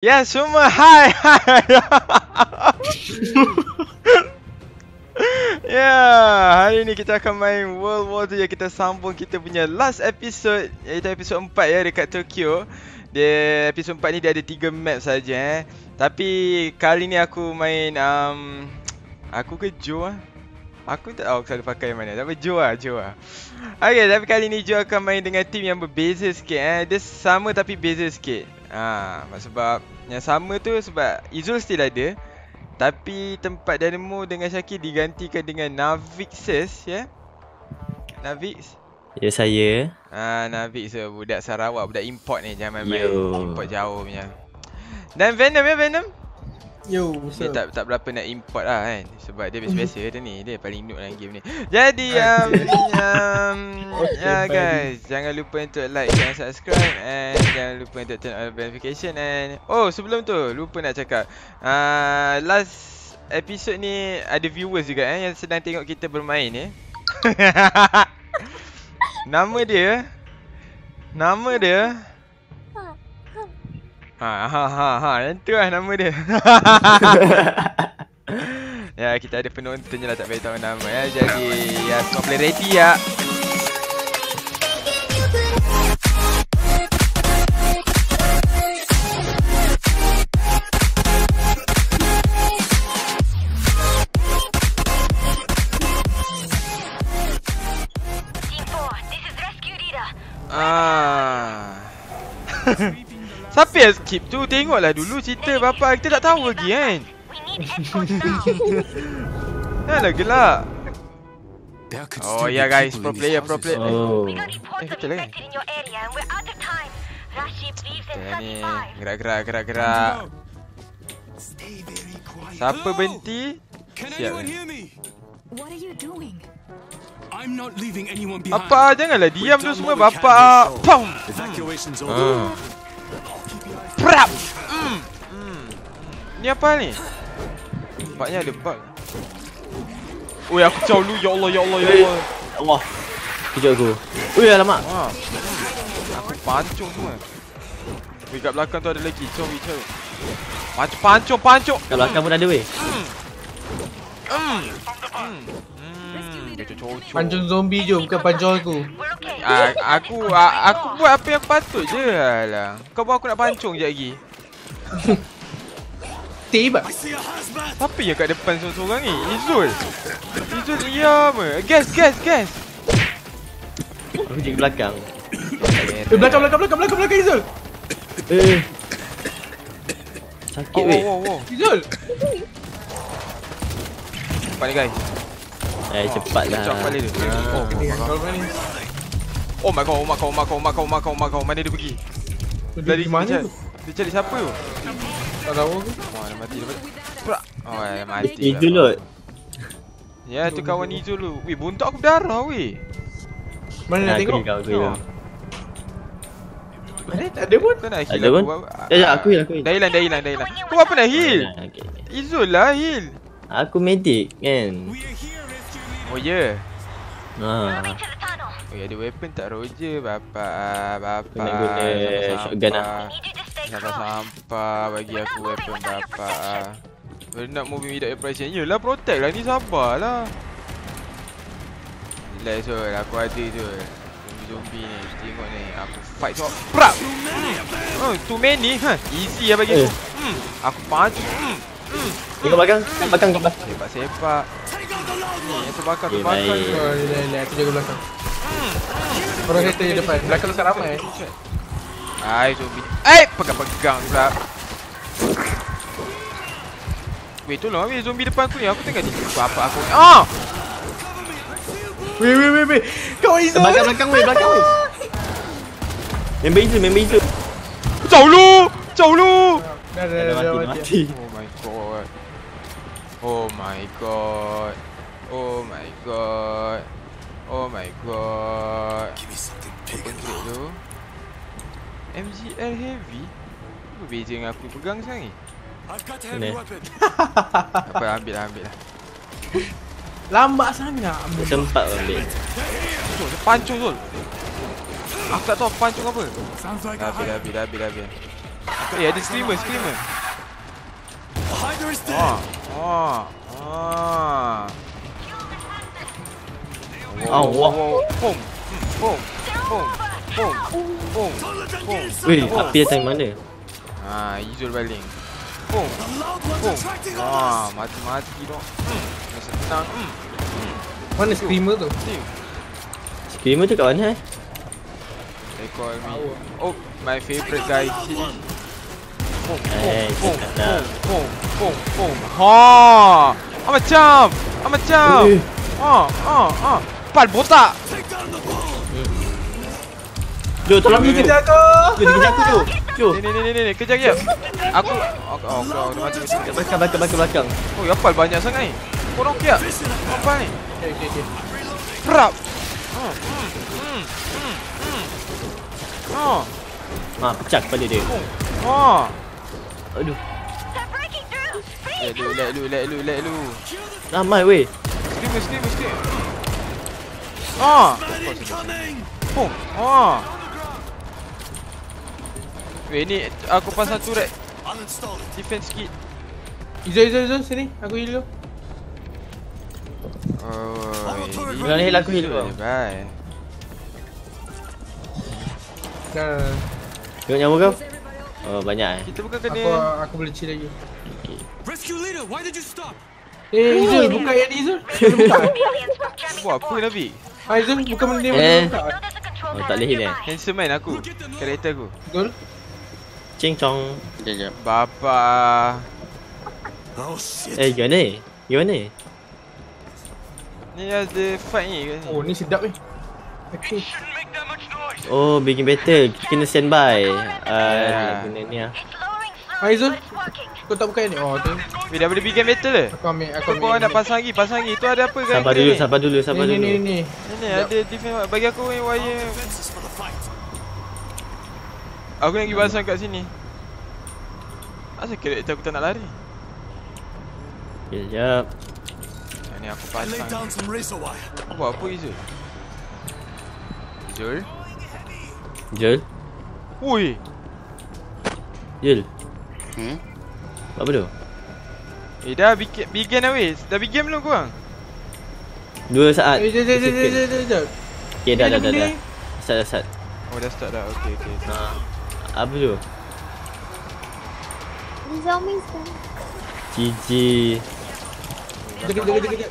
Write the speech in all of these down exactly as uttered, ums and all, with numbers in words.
Yeah, Suma, hi, hi. Yeah, hari ni kita akan main World War two. Kita sambung kita punya last episode, iaitu episode four ya, dekat Tokyo. Dia episode four ni dia ada three map saja eh. Tapi kali ni aku main um, aku ke Joe ah. Aku tak tahu saya pakai yang mana. Tapi Joe ah, Joe ah. Okay, tapi kali ni Joe akan main dengan team yang berbeza sikit eh. Dia sama tapi beza sikit. Ah, sebab yang sama tu sebab Izzul still ada. Tapi tempat Dynamo dengan Syakir digantikan dengan Navixes ya. Yeah? Navix. Ya yeah, saya. Ah, Navix tu budak Sarawak, budak import ni, jangan main-main. Import jauh punya. Dan Venom ya, Venom. Yo, dia tak tak berapa nak import lah kan. Sebab dia biasa-biasa dia ni, dia paling noob dalam game ni. Jadi um, um okay, yeah, guys, jangan lupa untuk like dan subscribe, and jangan lupa untuk turn on notification. And oh, sebelum tu lupa nak cakap, uh, last episode ni ada viewers juga eh yang sedang tengok kita bermain eh. Nama dia Nama dia Ha ha ha ha, itu lah nama dia. Ya, kita ada penonton je lah, tak payah tahu nama ya. Jadi ya, semua boleh ready ya. Ah. Siapa yang skip tu? Tengoklah dulu cerita bapa. Kita tak tahu lagi kan. Janganlah gelak. Oh ya yeah, guys, pro player, pro player. Oh. Eh, kita lagi. Ya ni, gerak-gerak, gerak-gerak. Siapa berhenti? Siap. Bapa, janganlah diam tu semua bapa. Pum. Oh. Prap! Mm. Mm. Ni apa ni? Nampaknya ada bug. Oi, aku caw lu. Ya Allah, ya Allah, ya Allah. Allah. Kejap aku. Oi, alamak. Ah. Aku pancung semua. Wei, kat belakang tu ada lagi. Sorry, sorry. Pancung, pancung, pancung. Kat belakang pun ada weh. Mm. Mm. Mm. Pancung zombie je, bukan pancung aku. Ah, aku ah, aku buat apa yang patut je lah. Kau buat aku nak pancung je lagi. Tiba. Apa yang kat depan seorang-seorang ni? Izzul. Izzul diam ah. Gas gas gas. Aku pergi belakang. Eh, belakang belakang belakang belakang belakang Izzul. Eh. Sakit weh. Oh, oh, oh. Izzul. Cepat ni guys. Eh, cepatlah. Cepat balik tu. Oh, oh my god, oh my god, oh my god, oh my god, oh my god, oh my god, mana dia pergi? Dari mana tu? Dia cari siapa tu? Tak tahu aku. Wah, dia mati dia. Prak. Oh, dia mati. Izzul lot. Ya, tu kawan Izzul tu. Weh, bontot aku berdarah weh. Mana nak tengok? Mana tak ada pun. Ada pun? Ya, ya, aku heal, aku heal. Dah hilang, dah hilang, dah hilang. Kau apa nak heal? Izzul lah heal. Aku medic kan. Oh ya. Ha. Oh, ada weapon tak Roger, bapa, bapa. Nak guna shotgun ah. Nak sampah bagi aku weapon bapa. We're not moving without operation. Yelah, protect lah ni, sabarlah. Relax tu, aku ada tu. Zombie ni, tengok ni. Aku fight sok. Prap. Oh, too many. Ha, easy ah bagi aku. Hmm, aku pancing. Hmm. Tengok belakang, belakang kau belakang. Sepak sepak. Ni terbakar, terbakar. Relax, aku jaga belakang. Orang kereta je depan. Belakang tu ramai. Hai zombie. Eh, pegang-pegang pula. Weh, tolong weh, zombie depan aku ni. Aku tengah tipu apa aku. Ah! Weh, weh, weh, weh. Kau Izzul. Belakang belakang weh, belakang weh. Member Izzul, member Izzul. Jauh lu, jauh lu. Dah dah mati. Oh my god. Oh my god. Oh my god. Oh my god. Give me something big tu. M G L heavy. Apa beza yang aku pegang sekarang ni? I've got heavy weapon. Apa, ambil lah, ambil lah. Lambat sangat ambil. Sempat ambil. Betul, dia pancung tu. Aku tak tahu pancung apa. Dah habis, dah habis, dah habis, dah habis. Eh, ada screamer, screamer. Oh, oh, oh. Oh, wow. Boom, boom, boom, boom, boom, boom. Weh, api datang mana? Ah, Izzul baling. Boom, boom. Ah, mati-mati dong. Masa tenang. Mana screamer tu? Screamer tu kat mana eh? They call me. Oh, my favourite guy. Boom, boom, boom, boom, boom, boom, boom. Haa! I'm a champ! I'm a champ! Haa, haa, haa. Pal, botak! Jom, tolong pergi kejar aku! Jom, dia kejar aku tu! Jom! Ni, ni, ni, ni, kejar dia! Aku... Oh, kau dah mati. Belakang, belakang, belakang, belakang. Oh, ya Pal banyak sangat ni. Korang okey tak? Pal ni? Okay, okay, okay. Perap! Hmm, hmm, hmm, hmm. Oh. Ah, pecah kepala dia. Oh. Aduh. Let lu, let lu, let lu, let lu. Ramai weh. Skip, skip, skip. Ah. Oh. Ah. Weh ni aku pasang turret. Defense kit. Izzul, Izzul, Izzul sini. Aku heal lu. Oh. Bila ni aku heal kau. Bye. Kau tengok nyawa kau? Oh banyak eh. Kita bukan kena. Aku aku boleh chill lagi. Okay. Rescue leader, why did you stop? Eh Izzul, buka yang ni Izzul. Buka. Wah, apa Nabi? Hai Izzul, buka benda ni. Eh. Oh, tak boleh hit eh. Handsome man aku. Karakter aku. Betul. Ching chong. Jap jap. Bapa. Oh shit. Eh, gimana ni? Gimana ni? Ni ada fight ni. Oh, ni sedap eh. Okay. Oh, bikin battle. Kena standby. Ah, kena ni ah. Izzul, kau tak buka ni. Oh, tu. Weh, dah boleh bikin battle ke? Aku ambil, aku ambil. Kau nak pasang lagi, pasang lagi. Tu ada apa kan? Sabar dulu, sabar dulu, sabar dulu. Ni ni ni. Ada defense bagi aku yang wire. Aku nak pergi pasang kat sini. Asal kereta aku tak nak lari. Kejap. Ni aku pasang. Apa apa Izzul? Izzul? Izzul? Ui! Izzul? Hmm? Buat apa tu? Eh dah begin dah weh. Dah begin belum korang? Dua saat. Eh, jom, jom, jom, jom, jom, jom. Okay, dah, dah, dah, dah. Start, dah, start. Oh, dah start dah. Okay, okay. Apa tu? Zombie tu. G G. Dekat, dekat, dekat.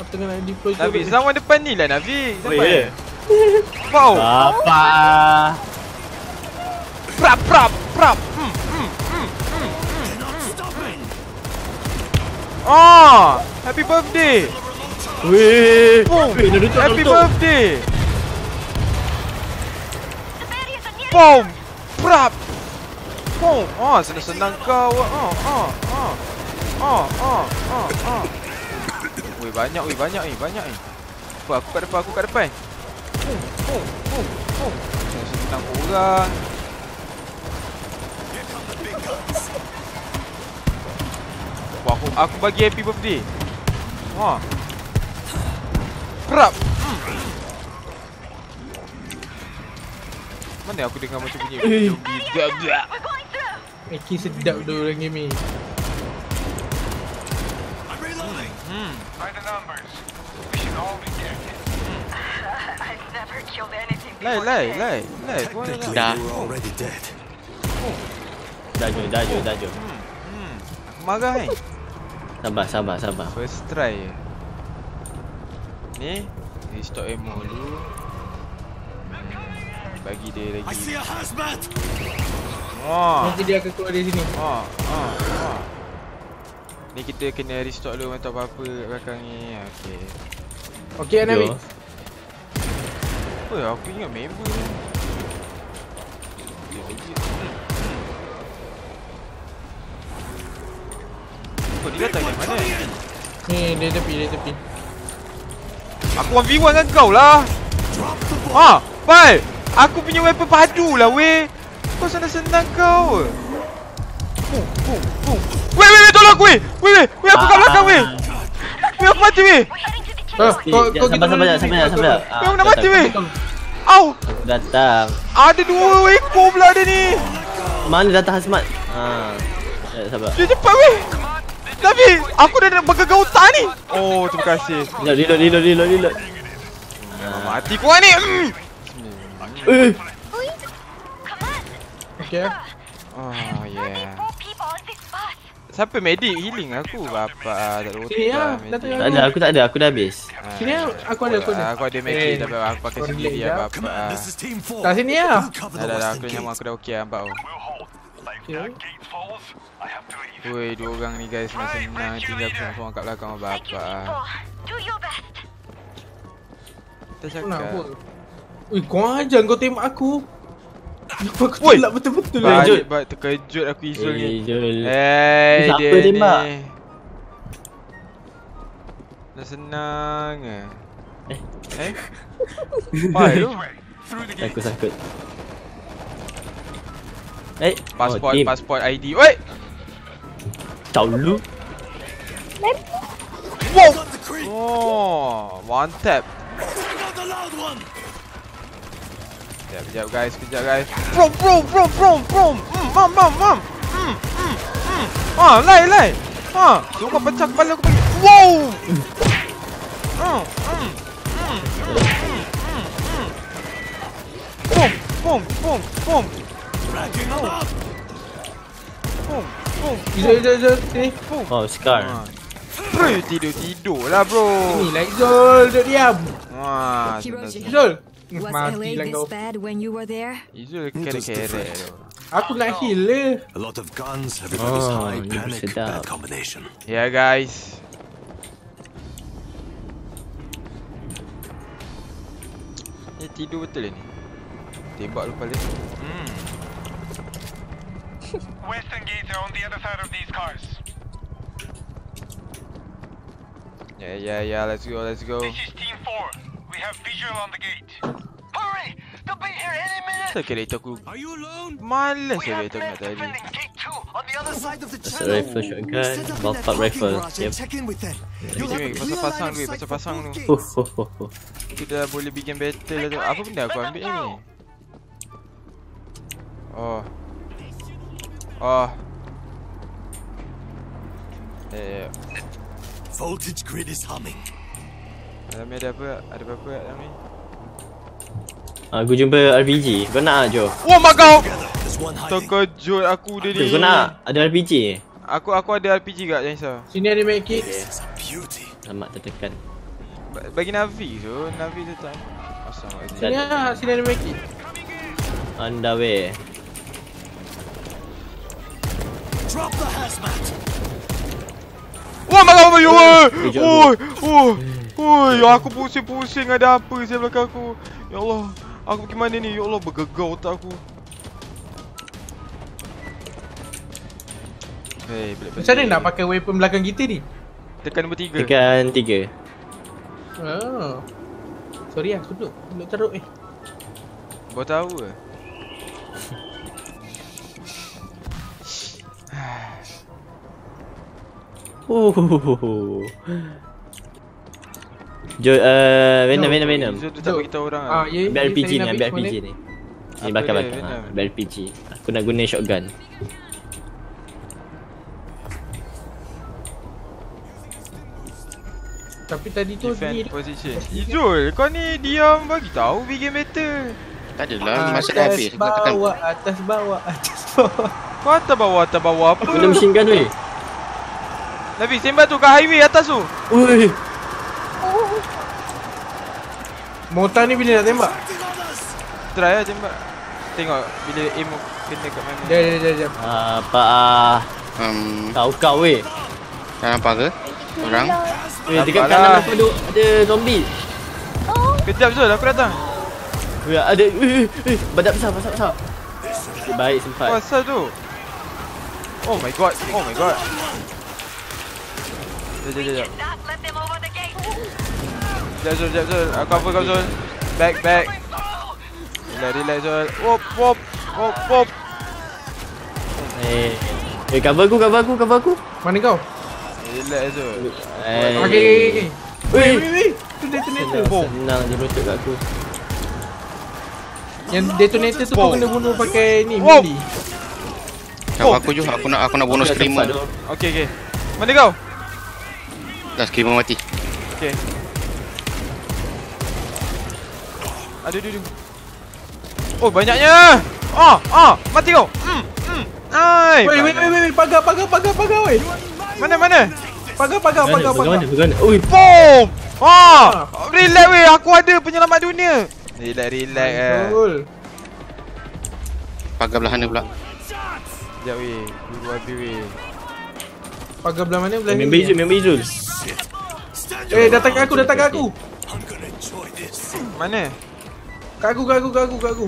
Aku tengah nak deploy. Navix, lawan depan ni lah Navix. Oh, ya? Wow. Apa? Prap prap prap. Hmm hmm hmm hmm. Oh, happy birthday. Weh. Happy birthday. Boom. Prap. Boom. Oh, senang-senang kau. Oh oh oh. Oh oh oh oh. Weh, banyak weh, banyak ni, banyak ni. Aku kat depan, aku kat depan. Oh, oh, oh. Masih tentang orang. Wah, aku, aku bagi happy birthday. Wah. Kerap. Hmm. Mana aku dengar macam bunyi zombie. Meki sedap tu orang game ni. Hmm. By the numbers. We should all be careful. Lai, lai, lai, lai. Dah. Dah jom, dah jom, dah jom. Aku marah eh. Sabar, sabar, sabar. First try je. Ni. Restock ammo dulu. Bagi dia lagi. Nanti dia akan keluar dari sini. Ni kita kena restock dulu atau apa-apa belakang ni. Okay. Okay, Navix. Apa aku ingat member ni. Kau dia datang dari mana? Ni dia tepi, dia tepi. Aku one v one dengan kau lah. Ha, Pal. Aku punya weapon padu lah weh. Kau senang-senang kau. Boom, boom, boom. Weh, weh, weh, tolong aku weh. Weh, weh, weh, aku kat belakang weh. Weh, aku mati weh. Kau kau kau sabar sabar sabar sabar. Kau nak mati weh. Au. Datang. Ada dua ekor pula dia ni. Mana datang hazmat? Haa. Ya, sabar. Dia cepat weh. Nabi, aku dah nak bergegar otak ni. Oh, terima kasih. Reload, reload, reload, reload, reload. Haa. Mati kuat ni. Eh. Okay. Oh, yeah. Siapa medik healing aku? Bapak tak ada otak. Tak ada, aku tak ada, aku dah habis. Sini lah, aku ada, aku ada. Aku ada medik, tapi aku pakai sendiri lah bapak. Tak sini lah. Dah dah dah, aku nama aku dah okey lah nampak. Woi, dua orang ni guys masih menang. Tinggal aku nak sorang kat belakang lah bapak. Kita cakap. Ui, korang ajar kau tembak aku. Kenapa aku tolak betul-betul lah? Terkejut. Terkejut aku Izzul ni. Hei, dia ni. Dah senang ke? Eh? Eh? Pai tu? Aku sakit. Eh? Passport, passport I D. Oi! Tau lu. Wow! Oh, one tap. Sekejap, sekejap guys, sekejap guys. Brom, brom, brom, brom, brom. Hmm, mam, mam, mam. Hmm, hmm, hmm. Haa, lai, lai. Haa, lu kau pecah kepala aku pergi. Wow. Hmm, hmm, hmm, hmm, hmm. Brom, brom, brom, brom. Brom, brom. Izzul, Izzul, Izzul. Sini. Oh, Scar. Bro, tidur-tidur lah bro. Inilah Izzul, duduk diam. Haa, Izzul. Was L A this bad when you were there? Aku nak heal le. A lot of guns, everybody's high, panic, bad combination. Yeah guys. Dia tidur betul ni. Tembak lu kepala. Hmm. Western gates are on the other side of these cars. Yeah, yeah, yeah, let's go, let's go. This is team four. We have visual on the gate. Hurry! They'll be here any minute. Sekiranya aku malas sekiranya nak tadi. Pasal rifle shotgun, bolt up rifle. Yep. Pasal pasang tu, pasal pasang tu. Kita boleh bikin battle tu. Apa benda aku ambil ni? Oh, oh. Eh. Voltage grid is humming. Dalam ada apa? Ada apa-apa kat dalam ni? Aku jumpa R P G. Kau nak tak, Jo? Oh, mak kau! Terkejut aku dia ni. Kau nak? Ada R P G? Aku aku ada R P G kat Janisa. Sini ada med kit. Selamat tertekan. Bagi Navi tu. Navi tu tak. Sini lah. Sini ada med kit. Underway. Drop the hazmat. Wah, mak kau! Oh, oh. Oi, aku pusing-pusing ada apa saya belakang aku. Ya Allah, aku pergi mana ni? Ya Allah, bergegar otak aku. Hei, macam mana nak pakai weapon belakang kita ni? Tekan nombor tiga. Tekan tiga. Oh. Sorry lah, aku duduk. Duduk teruk eh. Baru tahu ke? Oh. Jo, uh, Venom, Venom, Venom. Dia tak beritahu orang ah, yeah, ambil R P G ni, ambil R P G ni. Ni bakar-bakar, ha, ambil R P G. Aku nak guna shotgun. Tapi tadi tu dia position. Izzul, kau ni diam bagi tahu bikin battle. Tak adalah, masa dah habis. Bawah, atas, bawah, atas, bawah. Kau atas bawah, atas bawah apa? Aku kena machine gun weh. Nabi, sembah tu kat highway atas tu. Oi. Motor ni bila nak tembak? Try lah tembak. Tengok bila aim kena kat mana. Jom, jom, jom, jom. Haa, apa ah. Hmm. Tahu kau weh. Tak nampak ke? Orang? Weh, dekat kanan aku duduk ada zombie. Kejap Zul, aku datang. Weh, ada, weh, weh. Badak besar, besar, besar. Baik sempat. Pasal tu. Oh my god, oh my god. Jom, jom, jom. Jom, Zul, jom, Zul. Aku cover kau, Zul. Back, back. Relax, relax, Zul. Wop, wop, wop, wop. Eh, eh, cover aku, cover aku, cover aku. Mana kau? Relax, Zul. Eh. Okay, okay, okay. Weh, weh, weh. Detonator. Senang je bercakap kat aku. Yang detonator tu kau kena bunuh pakai ni, mili. Tahu aku je, aku nak aku nak bonus okay, screamer. Okey okey. Mana kau? Dah screamer mati. Okey. Aduh aduh. Oh banyaknya. Oh oh mati kau. Hmm hmm. Ai. Wei wei wei pagar pagar pagar pagar wei. Mana mana? Pagar pagar pagar pagar. Oi boom. Ah, relax wei, aku ada penyelamat dunia. Relax relax eh. Betul. Pagar belah mana pula? Sekejap weh, dulu habis weh. Pagar belah mana belah ni? Member Izzul, member Izzul. Eh, datang kat aku, datang kat aku. Mana? Kat aku, kat aku, kat aku, kat aku.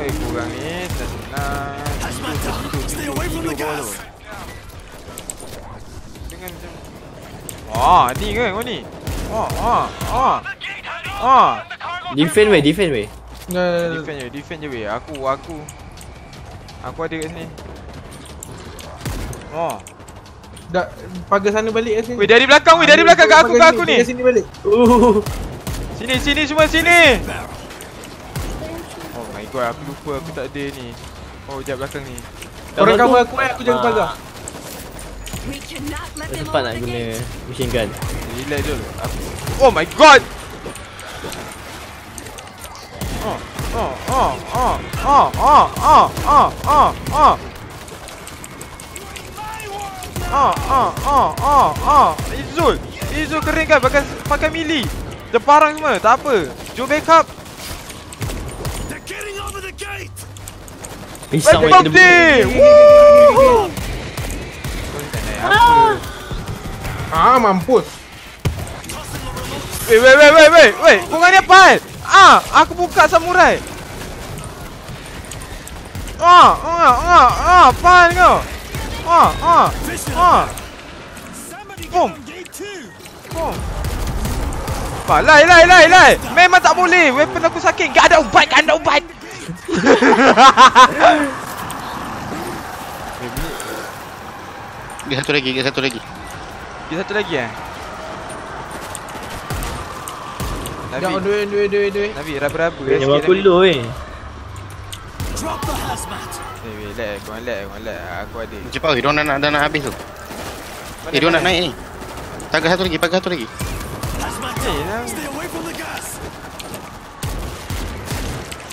Weh, korang ni tak senang. Dengan macam wah, ni ke kau ni? Oh, oh, oh. Oh. Defend weh, defend weh. Defend je, defend je weh. Aku, aku. Aku ada kat sini. Oh. Dah pagar sana balik kat sini. Weh dari belakang weh, dari belakang kat aku kat aku ni. Sini balik. Oh. Sini sini semua sini. Oh my god, aku lupa aku tak ada ni. Oh, jap belakang ni. Korang cover aku eh, aku jaga pagar. Cepat nak guna machine gun. Relax dulu. Aku. Oh my god. Oh. Oh, oh, oh, oh, oh, oh, oh, oh, oh. Oh, oh, oh, oh, oh. Izzul. Izzul kering kan pakai, pakai mili. Dia parang semua. Tak apa. Jom backup. Pisang main kena bunuh. Ah, mampus. Weh, weh, weh, weh, weh. Weh, korang ni apaan? Ah, aku buka samurai. Ah, ah, ah, ah, apaan kau? Ah, ah, ah. Boom. Boom. Apa? Lai, lai, lai, lai. Memang tak boleh. Weapon aku sakit. Gak ada ubat, gak ada ubat. Gigi satu lagi, gigi satu lagi. Gigi satu lagi eh? Nabi. Jangan duit, duit, duit, duit. Nabi, raba-raba eh. Jangan aku low eh. Eh, weh, lag. Korang lag, korang lag. Aku ada. Cepat weh, diorang dah nak habis tu. Eh, diorang nak naik ni. Pagar satu lagi, pagar satu lagi. Eh, lah.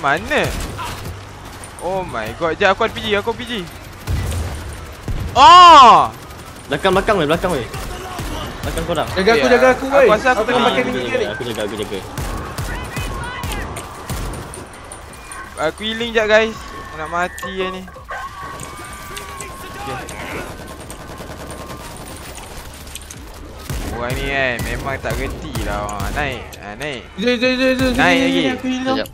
Mana? Oh my god. Sekejap, aku R P G, aku R P G. Oh! Belakang-belakang weh, belakang weh. Belakang korang. Jaga aku, jaga aku weh. Aku rasa aku tengah pakai mini ni. Aku jaga, aku jaga. Aku healing jap guys. Nak mati eh ni. Okay. Orang ni kan memang tak reti lah. Naik, naik. Naik lagi. Sekejap.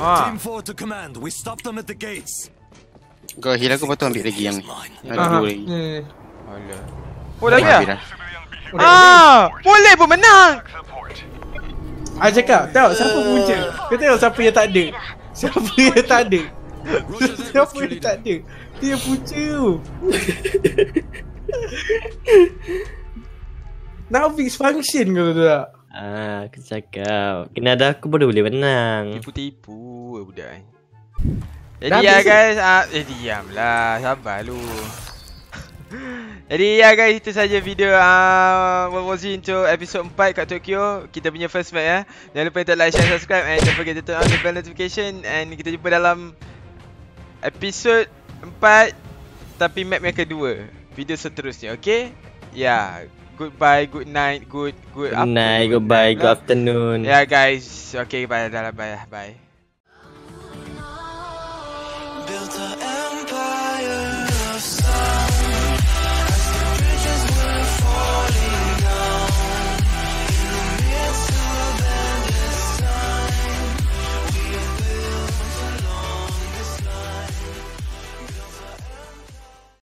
Team four to command. We stop them at the gates. Kau heal aku patut ambil lagi yang ni. Ada dua lagi. Alah. Oh dah ya? Ah, boleh pun menang. Ah cakap, tahu siapa punca? Kau tahu siapa yang tak ada? Siapa yang tak ada? Siapa yang tak ada? Dia punca tu. Navix function kau tu tak? Ah, aku cakap. Kena ada aku baru boleh menang. Tipu-tipu budak ni. Jadi ya guys, ah, eh diamlah, sabar lu. Jadi ya guys, itu saja video uh, World War Z untuk episode four kat Tokyo. Kita punya first match ya. Jangan lupa untuk like, share, subscribe and don't forget to turn on the bell notification. And kita jumpa dalam episode four tapi map yang kedua. Video seterusnya, okay? Ya, yeah. Goodbye, good night, good good, good afternoon. Night, goodbye, good afternoon. Ya yeah, guys, okay bye, dah lah, bye, bye.